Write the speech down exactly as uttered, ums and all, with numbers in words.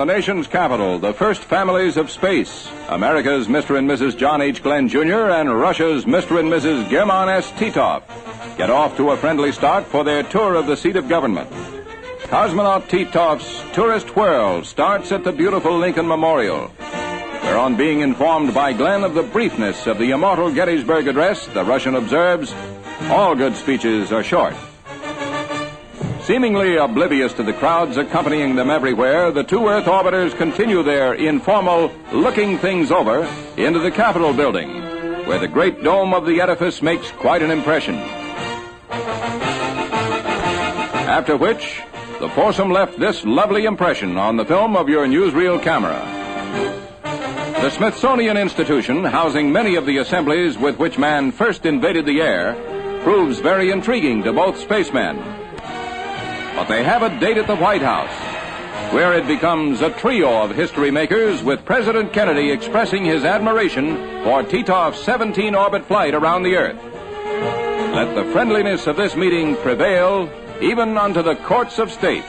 the nation's capital, the first families of space, America's Mister and Missus John H. Glenn Junior and Russia's Mister and Missus German S. Titov get off to a friendly start for their tour of the seat of government. Cosmonaut Titov's tourist whirl starts at the beautiful Lincoln Memorial, where on being informed by Glenn of the briefness of the immortal Gettysburg Address, the Russian observes, all good speeches are short. Seemingly oblivious to the crowds accompanying them everywhere, the two Earth orbiters continue their informal looking things over into the Capitol building, where the great dome of the edifice makes quite an impression. After which, the foursome left this lovely impression on the film of your newsreel camera. The Smithsonian Institution, housing many of the assemblies with which man first invaded the air, proves very intriguing to both spacemen. But they have a date at the White House, where it becomes a trio of history makers, with President Kennedy expressing his admiration for Titov's seventeen orbit flight around the Earth. Let the friendliness of this meeting prevail even unto the courts of state.